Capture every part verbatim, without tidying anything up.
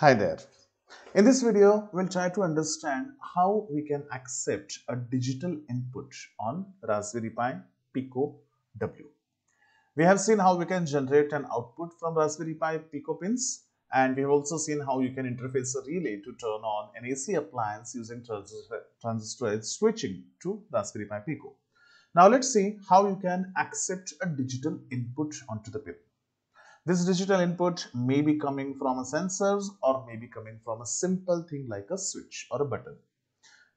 Hi there. In this video, we'll try to understand how we can accept a digital input on Raspberry Pi Pico W. We have seen how we can generate an output from Raspberry Pi Pico pins, and we have also seen how you can interface a relay to turn on an A C appliance using transistor, transistor switching to Raspberry Pi Pico. Now let's see how you can accept a digital input onto the pin. This digital input may be coming from a sensor or may be coming from a simple thing like a switch or a button.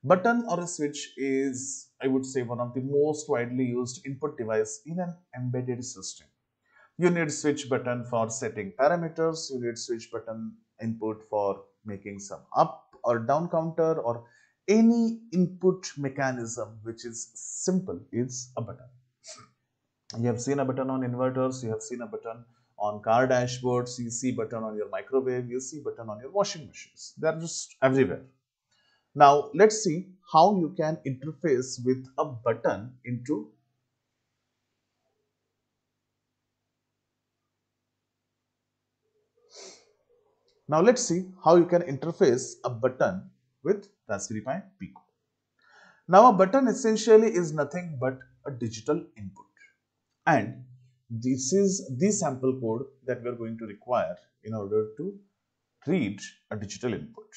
Button or a switch is, I would say, one of the most widely used input device in an embedded system. You need switch button for setting parameters, you need switch button input for making some up or down counter, or any input mechanism which is simple is a button. You have seen a button on inverters, you have seen a button on car dashboards, you see button on your microwave, you see button on your washing machines. They are just everywhere. Now let's see how you can interface with a button into Now let's see how you can interface a button with Raspberry Pi Pico. Now a button essentially is nothing but a digital input, and this is the sample code that we are going to require in order to read a digital input.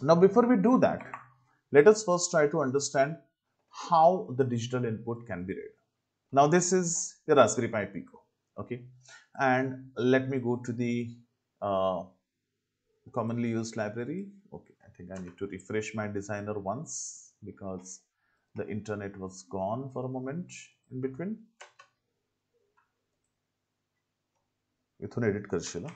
Now before we do that, let us first try to understand how the digital input can be read. Now this is the Raspberry Pi Pico, okay, and let me go to the uh, commonly used library. Okay, I think I need to refresh my designer once because the internet was gone for a moment in between. इथून edit करशील Okay,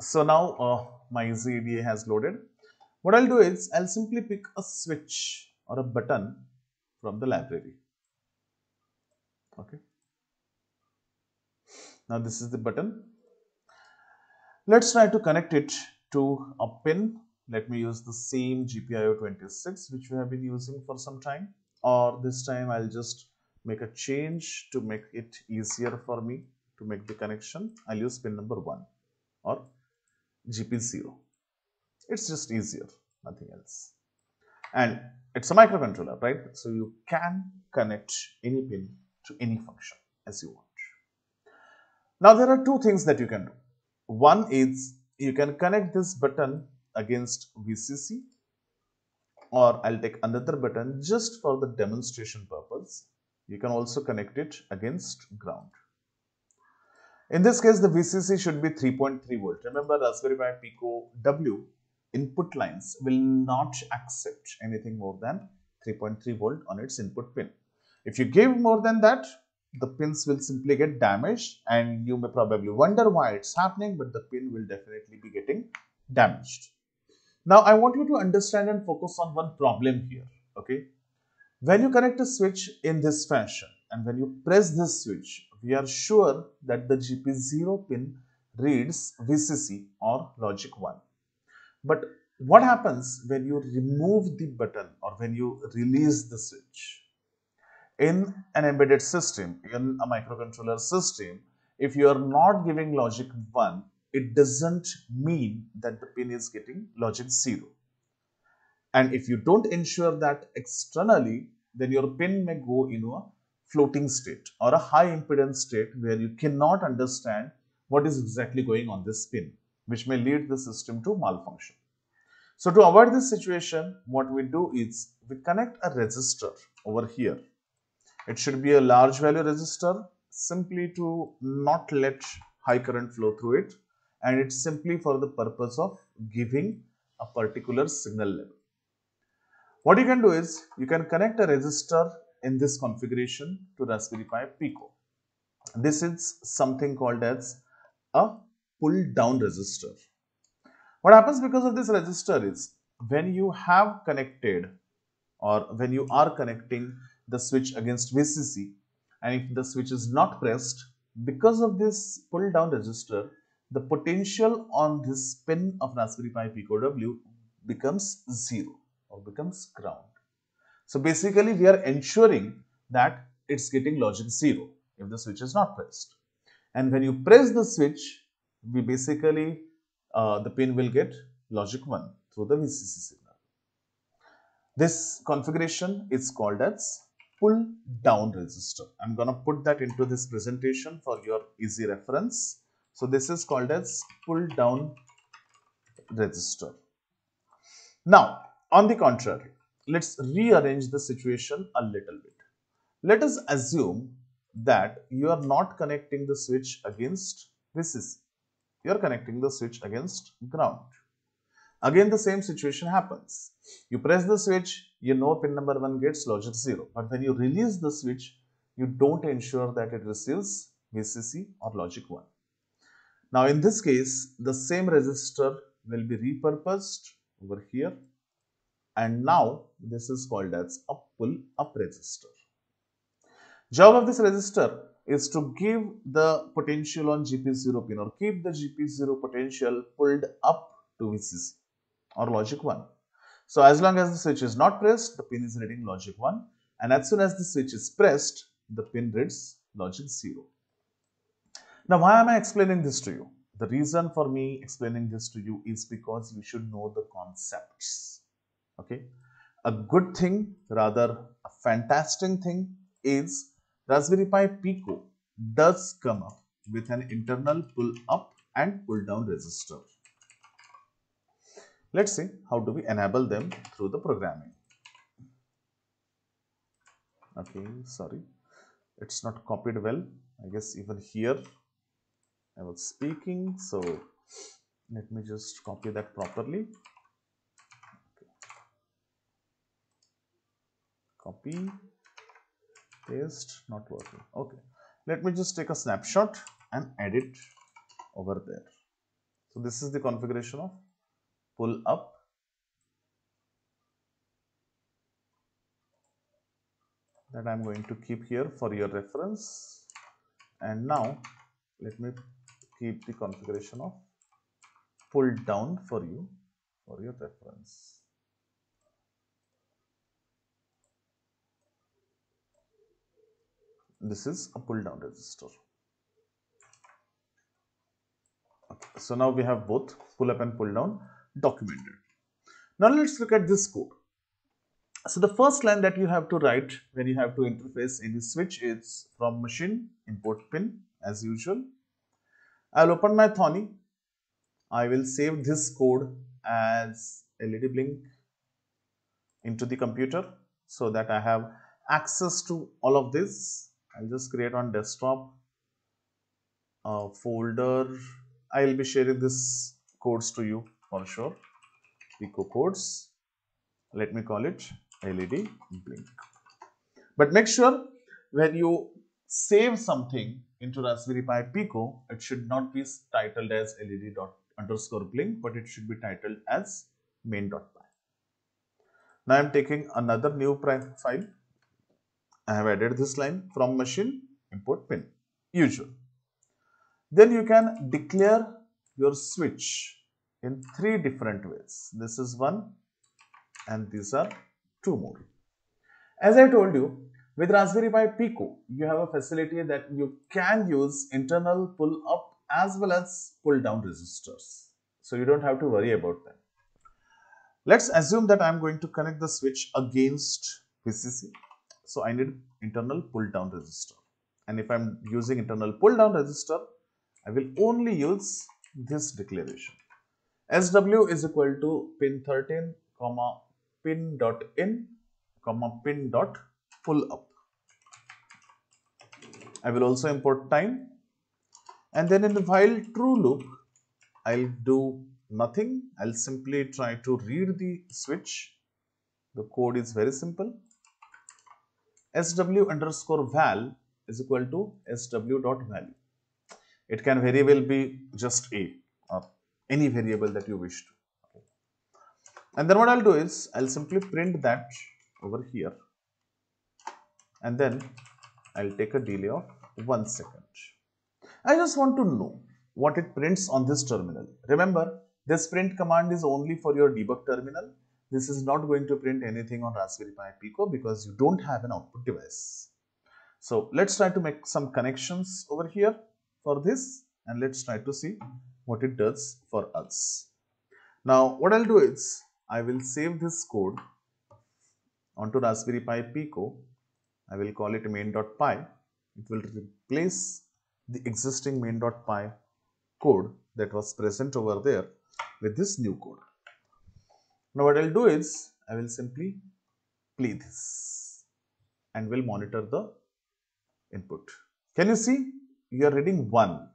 so now uh, my Z D A has loaded. What I'll do is I'll simply pick a switch or a button from the library. Okay, now this is the button. Let's try to connect it to a pin. Let me use the same G P I O twenty-six which we have been using for some time, or this time I'll just make a change to make it easier for me to make the connection. I'll use pin number one or G P zero. It's just easier, nothing else. And it's a microcontroller, right? So you can connect any pin to any function as you want. Now there are two things that you can do. One is you can connect this button against V C C, or I'll take another button just for the demonstration purpose. You can also connect it against ground. In this case, the V C C should be three point three volt. Remember, Raspberry Pi Pico W input lines will not accept anything more than three point three volt on its input pin. If you give more than that, the pins will simply get damaged, and you may probably wonder why it's happening, but the pin will definitely be getting damaged. Now I want you to understand and focus on one problem here, okay? When you connect a switch in this fashion and when you press this switch, we are sure that the G P zero pin reads V C C or logic one. But what happens when you remove the button or when you release the switch? In an embedded system, in a microcontroller system, if you are not giving logic one, it doesn't mean that the pin is getting logic zero. And if you don't ensure that externally, then your pin may go into a floating state or a high impedance state where you cannot understand what is exactly going on this pin, which may lead the system to malfunction. So to avoid this situation, what we do is we connect a resistor over here. It should be a large value resistor, simply to not let high current flow through it, and it's simply for the purpose of giving a particular signal level. What you can do is you can connect a resistor in this configuration to Raspberry Pi Pico. This is something called as a pull down resistor. What happens because of this resistor is when you have connected or when you are connecting the switch against V C C and if the switch is not pressed, because of this pull down resistor, the potential on this pin of Raspberry Pi Pico W becomes zero or becomes ground. So basically we are ensuring that it's getting logic zero if the switch is not pressed. And when you press the switch, we basically uh, the pin will get logic one through the V C C signal. This configuration is called as pull down resistor. I'm gonna put that into this presentation for your easy reference. So this is called as pull down resistor. Now, on the contrary, let's rearrange the situation a little bit. Let us assume that you are not connecting the switch against V C C. You are connecting the switch against ground. Again, the same situation happens. You press the switch, you know pin number one gets logic zero. But when you release the switch, you don't ensure that it receives V C C or logic one. Now, in this case, the same resistor will be repurposed over here. And now, this is called as a pull-up resistor. Job of this resistor is to give the potential on G P zero pin or keep the G P zero potential pulled up to V C C or logic one. So as long as the switch is not pressed, the pin is reading logic one, and as soon as the switch is pressed, the pin reads logic zero. Now, why am I explaining this to you? The reason for me explaining this to you is because you should know the concepts. Okay, a good thing, rather a fantastic thing, is Raspberry Pi Pico does come up with an internal pull up and pull down resistor. Let's see how do we enable them through the programming. Okay, sorry, it's not copied well. I guess even here I was speaking, so let me just copy that properly. Okay. Copy, paste, not working. Okay, let me just take a snapshot and edit over there. So this is the configuration of pull up that I'm going to keep here for your reference. And now let me keep the configuration of pull down for you for your reference. This is a pull down resistor. Okay, so now we have both pull up and pull down documented. Now let's look at this code. So the first line that you have to write when you have to interface any switch is from machine import pin as usual. I'll open my Thonny. I will save this code as L E D blink into the computer so that I have access to all of this. I'll just create on desktop a folder. I'll be sharing this codes to you for sure. Pico codes. Let me call it L E D blink. But make sure when you save something into Raspberry Pi Pico, it should not be titled as L E D dot underscore blink, but it should be titled as main.py. Now I am taking another new file. I have added this line from machine import pin, usual. Then you can declare your switch in three different ways. This is one, and these are two more. As I told you, with Raspberry Pi Pico, you have a facility that you can use internal pull up as well as pull down resistors. So you don't have to worry about them. Let's assume that I'm going to connect the switch against V C C. So I need internal pull down resistor. And if I'm using internal pull down resistor, I will only use this declaration. S W is equal to pin thirteen, comma pin dot in, comma pin dot pull up. I will also import time, and then in the while true loop, I'll do nothing. I'll simply try to read the switch. The code is very simple. S W underscore val is equal to S W dot value. It can very well be just a or any variable that you wish to. Okay. And then what I'll do is I'll simply print that over here. And then I'll take a delay of one second. I just want to know what it prints on this terminal. Remember, this print command is only for your debug terminal. This is not going to print anything on Raspberry Pi Pico because you don't have an output device. So let's try to make some connections over here for this, and let's try to see what it does for us. Now what I'll do is I will save this code onto Raspberry Pi Pico. I will call it main.py. It will replace the existing main.py code that was present over there with this new code. Now what I'll do is I will simply play this and will monitor the input. Can you see? You are reading one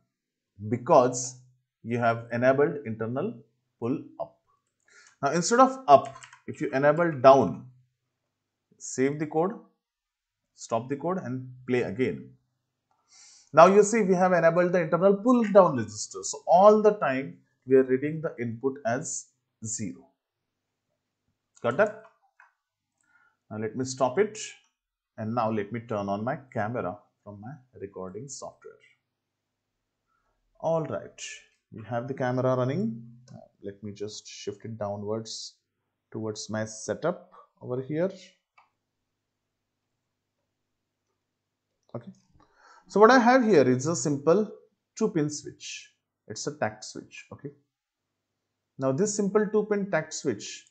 because you have enabled internal pull up. Now instead of up, if you enable down, save the code, stop the code and play again. Now you see we have enabled the internal pull down register. So all the time we are reading the input as zero. Got that? Now let me stop it, and now let me turn on my camera from my recording software. All right, we have the camera running. Let me just shift it downwards towards my setup over here. Okay. So what I have here is a simple two pin switch. It's a tact switch. Okay. Now this simple two pin tact switch,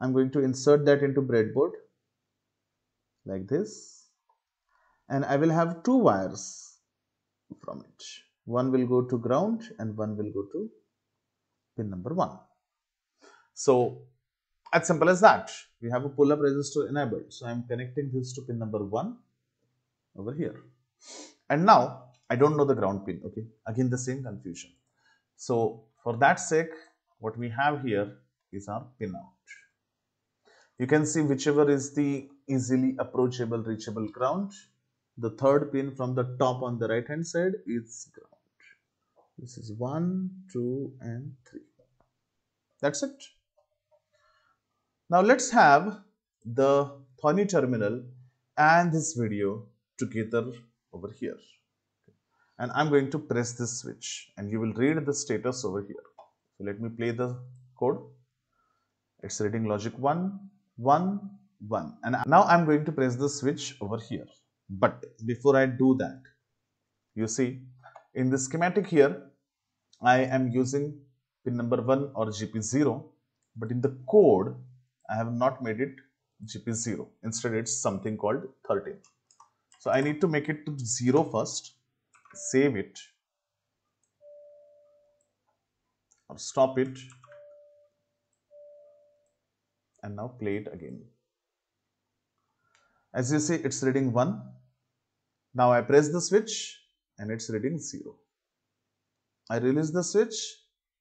I'm going to insert that into breadboard like this, and I will have two wires from it. One will go to ground and one will go to pin number one. So as simple as that, we have a pull-up resistor enabled. So I'm connecting this to pin number one over here. And now I don't know the ground pin. Okay, again the same confusion. So for that sake, what we have here is our pinout. You can see whichever is the easily approachable, reachable ground. The third pin from the top on the right hand side is ground. This is one, two, and three. That's it. Now let's have the Thonny terminal and this video together over here, and I'm going to press this switch and you will read the status over here. So let me play the code. It's reading logic one, one, one, and now I'm going to press the switch over here. But before I do that, you see in the schematic here I am using pin number one or G P zero, but in the code I have not made it G P zero. Instead it's something called thirteen. So I need to make it to zero first, save it or stop it, and now play it again. As you see, it's reading one. Now I press the switch and it's reading zero. I release the switch,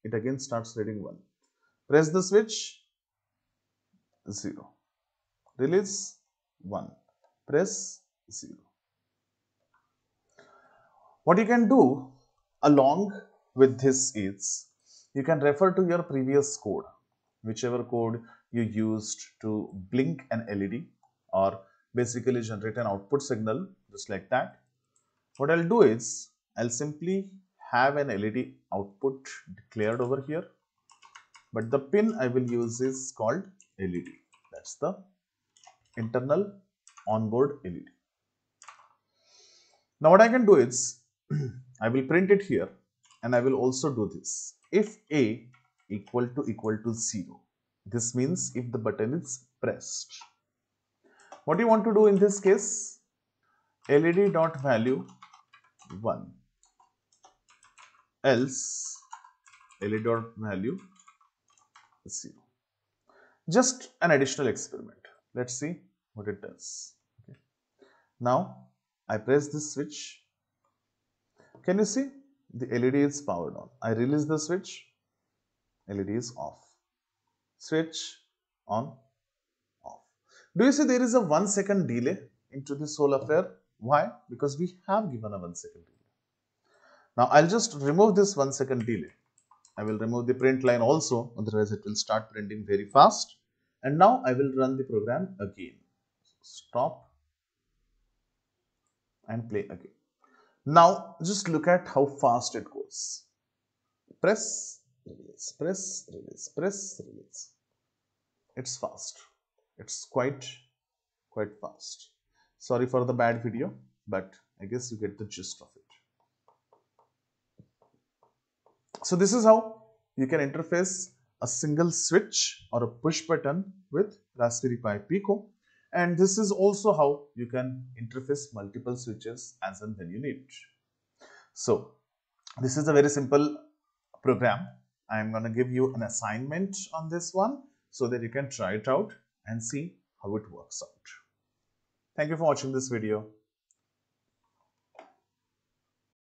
it again starts reading one. Press the switch, zero. Release, one. Press, zero. What you can do along with this is you can refer to your previous code, whichever code you used to blink an L E D or basically generate an output signal, just like that. What I'll do is I'll simply have an L E D output declared over here, but the pin I will use is called L E D. That's the internal onboard L E D. Now what I can do is I will print it here, and I will also do this. If A equal to equal to zero, this means if the button is pressed. What you want to do in this case, L E D dot value one, else L E D dot value zero. Just an additional experiment. Let's see what it does. Okay. Now I press this switch. Can you see? The L E D is powered on. I release the switch, L E D is off. Switch on, off. Do you see there is a one second delay into this whole affair? Why? Because we have given a one second delay. Now I'll just remove this one second delay. I will remove the print line also, otherwise it will start printing very fast. And now I will run the program again. Stop. and play again. Now just look at how fast it goes. Press, release, press, release, press, release. It's fast. It's quite, quite fast. Sorry for the bad video, but I guess you get the gist of it. So this is how you can interface a single switch or a push button with Raspberry Pi Pico. And this is also how you can interface multiple switches as and when you need. So this is a very simple program. I'm going to give you an assignment on this one so that you can try it out and see how it works out. Thank you for watching this video.